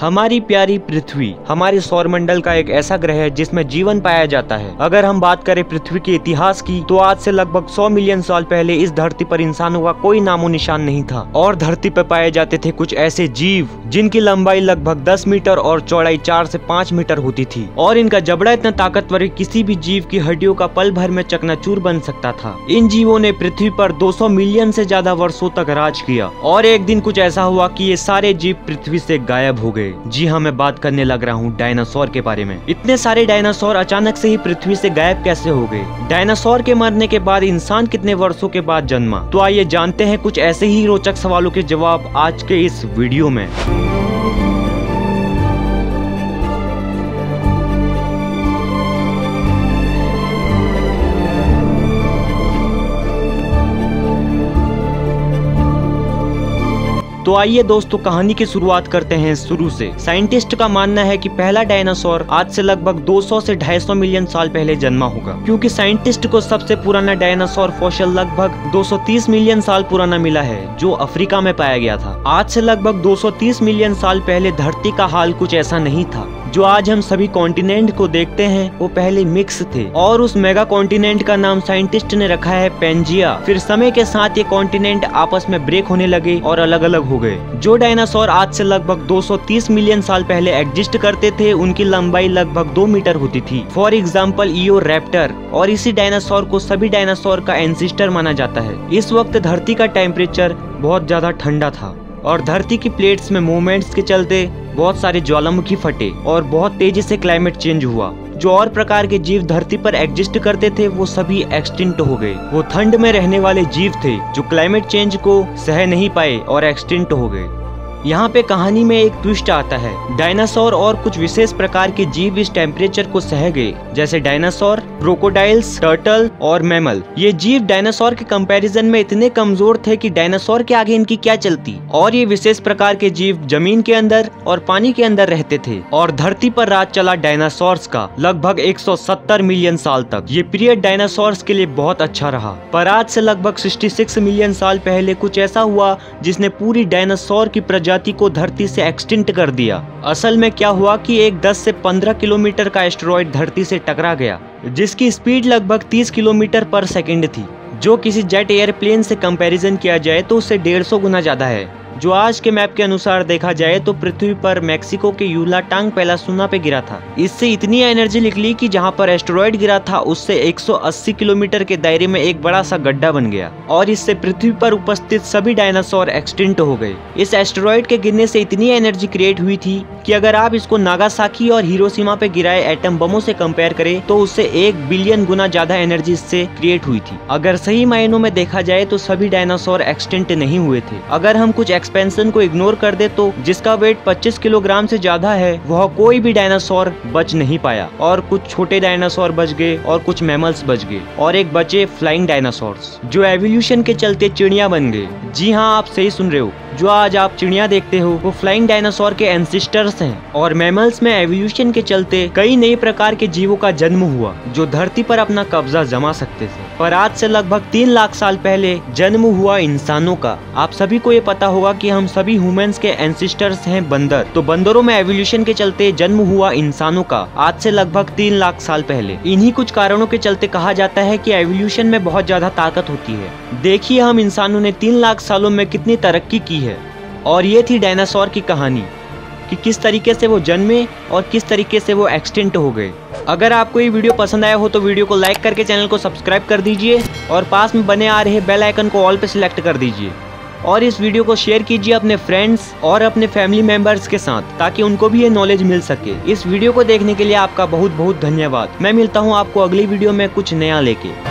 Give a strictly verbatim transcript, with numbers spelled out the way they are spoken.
हमारी प्यारी पृथ्वी हमारे सौरमंडल का एक ऐसा ग्रह है जिसमें जीवन पाया जाता है। अगर हम बात करें पृथ्वी के इतिहास की तो आज से लगभग सौ मिलियन साल पहले इस धरती पर इंसानों का कोई नामो निशान नहीं था और धरती पर पाए जाते थे कुछ ऐसे जीव जिनकी लंबाई लगभग दस मीटर और चौड़ाई चार से पाँच मीटर होती थी और इनका जबड़ा इतना ताकतवर किसी भी जीव की हड्डियों का पल भर में चकनाचूर बन सकता था। इन जीवों ने पृथ्वी पर दो सौ मिलियन से ज्यादा वर्षों तक राज किया और एक दिन कुछ ऐसा हुआ कि ये सारे जीव पृथ्वी से गायब हो गए। जी हाँ, मैं बात करने लग रहा हूँ डायनासोर के बारे में। इतने सारे डायनासोर अचानक से ही पृथ्वी से गायब कैसे हो गए? डायनासोर के मरने के बाद इंसान कितने वर्षों के बाद जन्मा? तो आइए जानते हैं कुछ ऐसे ही रोचक सवालों के जवाब आज के इस वीडियो में। तो आइए दोस्तों, कहानी की शुरुआत करते हैं शुरू से। साइंटिस्ट का मानना है कि पहला डायनासोर आज से लगभग दो सौ से ढाई सौ मिलियन साल पहले जन्मा होगा, क्योंकि साइंटिस्ट को सबसे पुराना डायनासोर फॉसिल लगभग दो सौ तीस मिलियन साल पुराना मिला है जो अफ्रीका में पाया गया था। आज से लगभग दो सौ तीस मिलियन साल पहले धरती का हाल कुछ ऐसा नहीं था जो आज हम सभी कॉन्टिनेंट को देखते हैं। वो पहले मिक्स थे और उस मेगा कॉन्टिनेंट का नाम साइंटिस्ट ने रखा है पेंजिया। फिर समय के साथ ये कॉन्टिनेंट आपस में ब्रेक होने लगे और अलग अलग हो गए। जो डायनासोर आज से लगभग दो सौ तीस मिलियन साल पहले एग्जिस्ट करते थे उनकी लंबाई लगभग दो मीटर होती थी। फॉर एग्जाम्पल ईओ रैप्टर, और इसी डायनासोर को सभी डायनासोर का एंसिस्टर माना जाता है। इस वक्त धरती का टेम्परेचर बहुत ज्यादा ठंडा था और धरती की प्लेट्स में मूवमेंट्स के चलते बहुत सारे ज्वालामुखी फटे और बहुत तेजी से क्लाइमेट चेंज हुआ। जो और प्रकार के जीव धरती पर एग्जिस्ट करते थे वो सभी एक्सटिंक्ट हो गए। वो ठंड में रहने वाले जीव थे जो क्लाइमेट चेंज को सह नहीं पाए और एक्सटिंक्ट हो गए। यहाँ पे कहानी में एक ट्विस्ट आता है। डायनासोर और कुछ विशेष प्रकार के जीव इस टेम्परेचर को सह गए, जैसे डायनासोर, क्रोकोडाइल्स, टर्टल और मैमल। ये जीव डायनासोर के कंपैरिजन में इतने कमजोर थे कि डायनासोर के आगे इनकी क्या चलती। और ये विशेष प्रकार के जीव जमीन के अंदर और पानी के अंदर रहते थे और धरती पर राज चला डायनासोर्स का लगभग एक सौ सत्तर मिलियन साल तक। ये पीरियड डायनासोर्स के लिए बहुत अच्छा रहा, पर आज से लगभग सिक्सटी सिक्स मिलियन साल पहले कुछ ऐसा हुआ जिसने पूरी डायनासोर की प्रजाति जाति को धरती से एक्सटिंक्ट कर दिया। असल में क्या हुआ कि एक दस से पंद्रह किलोमीटर का एस्टेरॉयड धरती से टकरा गया जिसकी स्पीड लगभग तीस किलोमीटर पर सेकंड थी, जो किसी जेट एयरप्लेन से कंपैरिजन किया जाए तो उससे डेढ़ सौ गुना ज्यादा है। जो आज के मैप के अनुसार देखा जाए तो पृथ्वी पर मेक्सिको के यूलाटांग पैलासुना पे गिरा था। इससे इतनी एनर्जी निकली कि जहां पर एस्टेरॉयड गिरा था उससे एक सौ अस्सी किलोमीटर के दायरे में एक बड़ा सा गड्ढा बन गया और इससे पृथ्वी पर उपस्थित सभी डायनासोर एक्सटिंक्ट हो गए। इस एस्टेरॉयड के गिरने से इतनी एनर्जी क्रिएट हुई थी कि अगर आप इसको नागासाकी और हिरोशिमा पे गिराए एटम बमों से कंपेयर करें तो उससे एक बिलियन गुना ज्यादा एनर्जी इससे क्रिएट हुई थी। अगर सही मायनों में देखा जाए तो सभी डायनासोर एक्सटिंक्ट नहीं हुए थे। अगर हम कुछ एक्सपेंशन को इग्नोर कर दे तो जिसका वेट पच्चीस किलोग्राम से ज्यादा है वह कोई भी डायनासोर बच नहीं पाया और कुछ छोटे डायनासोर बच गए और कुछ मैमल्स बच गए और एक बचे फ्लाइंग डायनासोर्स जो एवोल्यूशन के चलते चिड़िया बन गए। जी हाँ, आप सही सुन रहे हो, जो आज आप चिड़िया देखते हो वो फ्लाइंग डायनासोर के एंसिस्टर्स हैं। और मैमल्स में एवोल्यूशन के चलते कई नए प्रकार के जीवों का जन्म हुआ जो धरती पर अपना कब्जा जमा सकते थे। पर आज से लगभग तीन लाख साल पहले जन्म हुआ इंसानों का। आप सभी को ये पता होगा कि हम सभी ह्यूमंस के एंसिस्टर्स हैं बंदर, तो बंदरों में एवोल्यूशन के चलते जन्म हुआ इंसानों का आज से लगभग तीन लाख साल पहले। इन्हीं कुछ कारणों के चलते कहा जाता है कि एवोल्यूशन में बहुत ज्यादा ताकत होती है। देखिए हम इंसानों ने तीन लाख सालों में कितनी तरक्की की है। और ये थी डायनासोर की कहानी कि किस तरीके से वो जन्मे और किस तरीके से वो एक्सटिंक्ट हो गए। अगर आपको ये वीडियो पसंद आया हो तो वीडियो को लाइक करके चैनल को सब्सक्राइब कर दीजिए और पास में बने आ रहे बेल आइकन को ऑल पे सिलेक्ट कर दीजिए और इस वीडियो को शेयर कीजिए अपने फ्रेंड्स और अपने फैमिली मेंबर्स के साथ ताकि उनको भी ये नॉलेज मिल सके। इस वीडियो को देखने के लिए आपका बहुत बहुत धन्यवाद। मैं मिलता हूँ आपको अगली वीडियो में कुछ नया लेके।